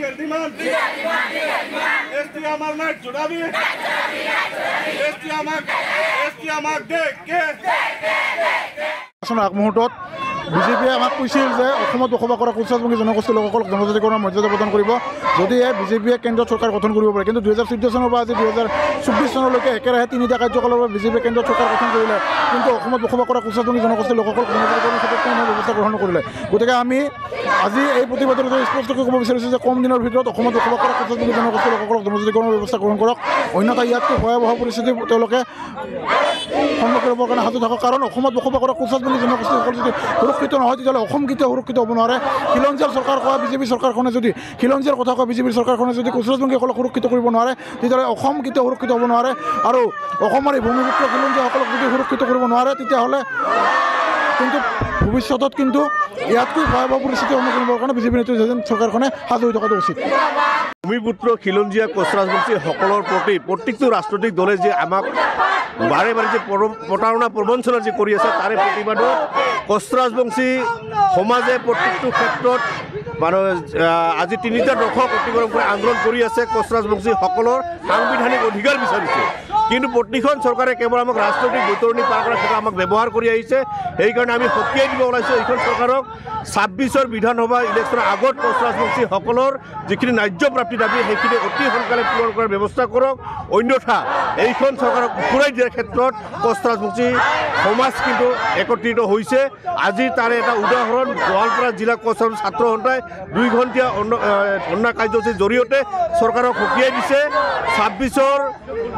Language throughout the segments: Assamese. বিজেপিয়ে আমাক কৈছিল যে অসমত বসবাস কৰা কোচাতমুখী জনগোষ্ঠীৰ লোকসকলক জনজাতিকৰণৰ মৰ্যাদা প্ৰদান কৰিব যদিহে বিজেপিয়ে কেন্দ্ৰ চৰকাৰ গঠন কৰিব পাৰে। কিন্তু 2014 চনৰ পৰা আজি 2024 চনলৈকে একেৰাহে তিনিটা কাৰ্যকালৰ বাবে বিজেপিয়ে কেন্দ্ৰ চৰকাৰ গঠন কৰিলে, কিন্তু অসমত বসবাস কৰা কোচাতমুখী জনগোষ্ঠীৰ লোকসকলক জনজাতিকৰণৰ ক্ষেত্ৰত কোনো ব্যৱস্থা গ্ৰহণ নকৰিলে। গতিকে আমি আজি এই প্ৰতিবাদৰ জৰিয়তে স্পষ্টকৈ ক'ব বিচাৰিছোঁ যে কম দিনৰ ভিতৰত অসমত বসবাস কৰা কোচাতমুখী জনগোষ্ঠীৰ লোকসকলক জনজাতিকৰণৰ ব্যৱস্থা গ্ৰহণ কৰক, অন্যথা ইয়াতকৈ ভয়াৱহ পৰিস্থিতি তেওঁলোকে সন্মুখীন হ'বৰ কাৰণে সাজু থাকক। কাৰণ অসমত বসবাস কৰা কোচাতমুখী জনগোষ্ঠীসকল যদি সুৰক্ষিত নহয় তেতিয়াহ'লে অসম কেতিয়াও সুৰক্ষিত হ'ব নোৱাৰে। খিলঞ্জীয়াৰ চৰকাৰ কোৱা বিজেপি চৰকাৰখনে যদি খিলঞ্জীয়াৰ কথা কোৱা বিজেপিৰ চৰকাৰখনে যদি কোচাতমুখীসকলক সুৰক্ষিত কৰিব নোৱাৰে তেতিয়াহ'লে অসম কেতিয়াও সুৰক্ষিত হ'ব নোৱাৰে। আৰু অসমৰ এই ভূমিপুত্ৰ খিলঞ্জীয়াসকলক যদি সুৰক্ষিত কৰিব নোৱাৰে তেতিয়াহ'লে কিন্তু ভৱিষ্যতত কিন্তু ইয়াতকৈ ভয়াৱহ পৰিস্থিতিৰ সন্মুখীন হোৱাৰ কাৰণে বিজেপি নেতৃত্ব চৰকাৰখনে সাজু হৈ থকাটো উচিত। ভূমিপুত্ৰ খিলঞ্জীয়া কোচাতমুখীসকলৰ প্ৰতি প্ৰত্যেকটো ৰাজনৈতিক দলে যে আমাক বাৰে বাৰে যে প্ৰতাৰণা প্ৰবঞ্চনা যে কৰি আছে তাৰে প্ৰতিবাদত কোচৰাজবংশী সমাজে প্ৰত্যেকটো ক্ষেত্ৰত মানুহ আজি তিনিটা দশক অতিক্ৰম কৰি আন্দোলন কৰি আছে। কোচৰাজবংশীসকলৰ সাংবিধানিক অধিকাৰ বিচাৰিছে, কিন্তু প্ৰতিখন চৰকাৰে কেৱল আমাক ৰাজনৈতিক বিতৰণি পাৰ কৰাৰ ক্ষেত্ৰত আমাক ব্যৱহাৰ কৰি আহিছে। সেইকাৰণে আমি সকীয়াই দিব ওলাইছোঁ এইখন চৰকাৰক। 26ৰ বিধানসভা ইলেকশ্যনৰ আগত কোচৰাজবংশীসকলৰ যিখিনি ন্যায্য প্ৰাপ্তি দাবী সেইখিনি অতি সোনকালে পূৰণ কৰাৰ ব্যৱস্থা কৰক, অন্যথা এইখন চৰকাৰক ঘূৰাই দিয়াৰ ক্ষেত্ৰত কোচৰাজবংশী সমাজ কিন্তু একত্ৰিত হৈছে। আজি তাৰে এটা উদাহৰণ গোৱালপাৰা জিলা কোচৰাজ ছাত্ৰ সন্থাই 2 ঘণ্টীয়া ধৰ্ণা কাৰ্যসূচীৰ জৰিয়তে চৰকাৰক সকীয়াই দিছে। 26ৰ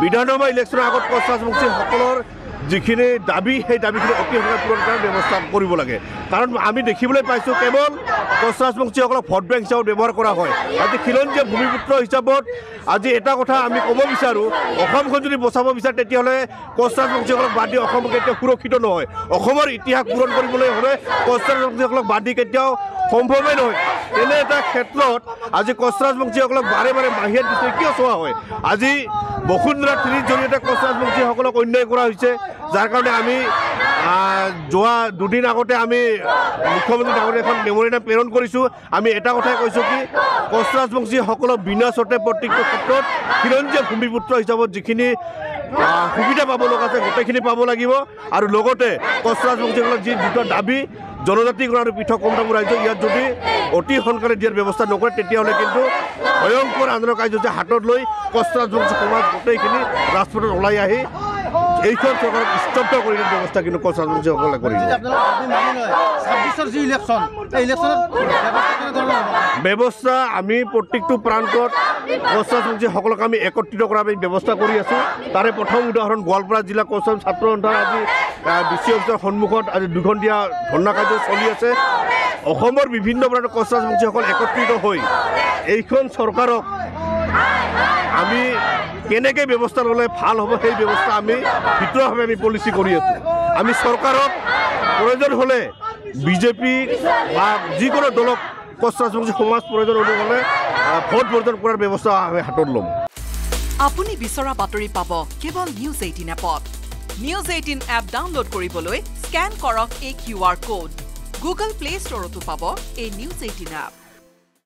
বিধানসভা ইলেকশ্যনৰ আগত কোচৰাজবংশীসকলৰ যিখিনি দাবী সেই দাবীখিনি অতি সোনকালে পূৰণ কৰাৰ ব্যৱস্থা কৰিব লাগে। কাৰণ আমি দেখিবলৈ পাইছোঁ কেৱল কোচৰাজবংশীসকলক ভোট বেংক হিচাপে ব্যৱহাৰ কৰা হয়। আজি খিলঞ্জীয়া ভূমিপুত্ৰ হিচাপত আজি এটা কথা আমি ক'ব বিচাৰোঁ, অসমখন যদি বচাব বিচাৰে তেতিয়াহ'লে কোচৰাজবংশীসকলক বাদ দি অসম কেতিয়াও সুৰক্ষিত নহয়। অসমৰ ইতিহাস পূৰণ কৰিবলৈ হ'লে কোচৰাজবংশীসকলক বাদ দি কেতিয়াও সম্ভৱেই নহয়। তেনে এটা ক্ষেত্ৰত আজি কোচৰাজবংশীসকলক বাৰে বাৰে বাহিৰত দিছে কিয় চোৱা হয়? আজি বসুন্ধৰা 3ৰ জৰিয়তে কোচৰাজবংশীসকলক অন্যায় কৰা হৈছে, যাৰ কাৰণে আমি যোৱা দুদিন আগতে আমি মুখ্যমন্ত্ৰী ডাঙৰীয়া এখন মেম'ৰেণ্ডাম প্ৰেৰণ কৰিছোঁ। আমি এটা কথাই কৈছোঁ কি কোচৰাজবংশীসকলক বিনা চৰ্তে প্ৰত্যেকটো ক্ষেত্ৰত খিলঞ্জীয়া ভূমিপুত্ৰ হিচাপত যিখিনি সুবিধা পাব লগা আছে গোটেইখিনি পাব লাগিব। আৰু লগতে কোচৰাজবংশীসকলৰ যি দুটা দাবী জনজাতিকৰণ আৰু পৃথকীকৰণৰ ৰাজ্য ইয়াত যদি অতি সোনকালে দিয়াৰ ব্যৱস্থা নকৰে তেতিয়াহ'লে কিন্তু ভয়ংকৰ আন্দোলন কাৰ্যসূচী হাতত লৈ কোচৰাজবংশী সমাজ গোটেইখিনি ৰাজপথত ওলাই আহি এইখন চৰকাৰক স্তব্ধ কৰি দিয়াৰ ব্যৱস্থা কিন্তু কোচৰাজবংশীসকলে কৰিছে। ব্যৱস্থা আমি প্ৰত্যেকটো প্ৰান্তত কোচৰাজবংশীসকলক আমি একত্ৰিত কৰাৰ ব্যৱস্থা কৰি আছোঁ। তাৰে প্ৰথম উদাহৰণ গোৱালপাৰা জিলা কোচৰাজ ছাত্ৰ সন্থাৰ আজি ডিচি অফিচৰ সন্মুখত আজি 2 ঘণ্টীয়া ধৰ্ণা কাৰ্য চলি আছে। অসমৰ বিভিন্ন প্ৰান্তৰ কোচৰাজবংশীসকল একত্ৰিত হৈ এইখন চৰকাৰক আমি কেনেকৈ ব্যৱস্থা ল'লে ভাল হ'ব সেই ব্যৱস্থা আমি ভিতৰুৱাভাৱে আমি পলিচি কৰি আছোঁ। আমি চৰকাৰক প্ৰয়োজন হ'লে বিজেপি বা যিকোনো দলক কোচৰাজবংশী সমাজ প্ৰয়োজন হ'লে ভোট বৰ্জন কৰাৰ ব্যৱস্থা আমি হাতত ল'ম। আপুনি বিচৰা বাতৰি পাব কেৱল নিউজ 18 এপত। নিউজ 18 এপ ডাউনলোড কৰিবলৈ স্কেন কৰক এই QR কোড। Google Play Store-তো পাব এই নিউজ 18 এপ।